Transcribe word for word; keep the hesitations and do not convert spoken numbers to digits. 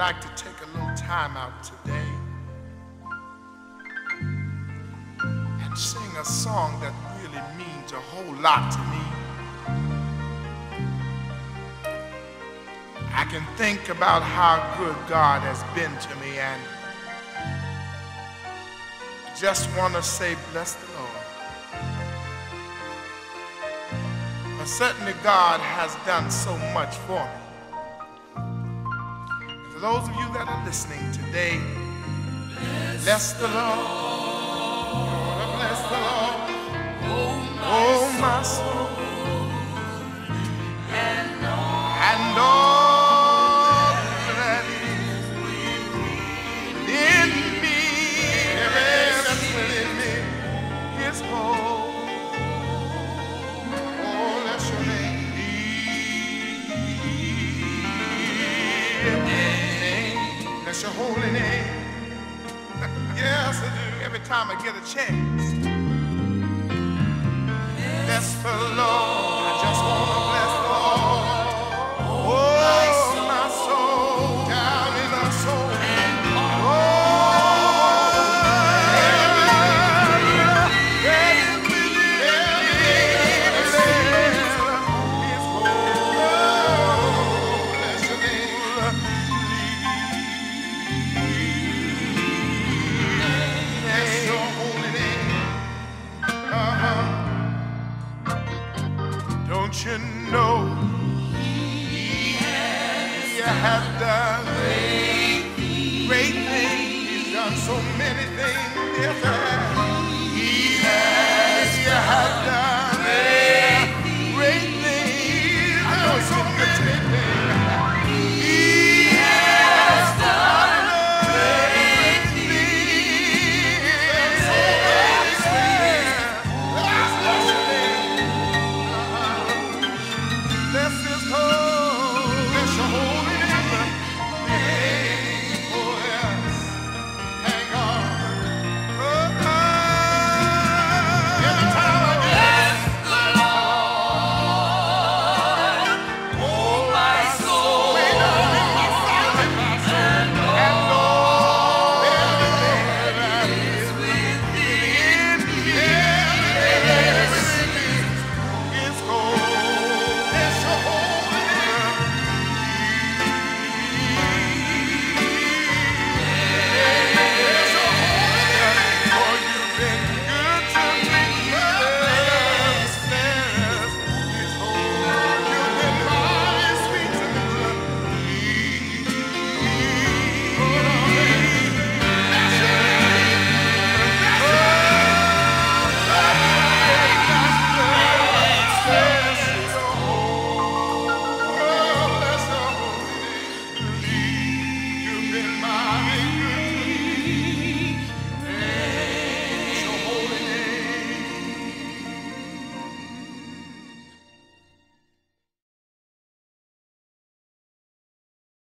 like to take a little time out today and sing a song that really means a whole lot to me. I can think about how good God has been to me and just want to say, bless the Lord. But certainly God has done so much for me. And for those of you that are listening today, bless, bless the Lord. Lord. Bless the Lord. Oh, my, oh, my soul. soul. And all, and all that is within me. Is whole. Oh, that's your name. name. That's your holy name. Yes, I do. Every time I get a chance. Bless the Lord. I just want to bless the Lord. Oh, my soul, down in my soul. You know he has, he has done great things. He's done so many things.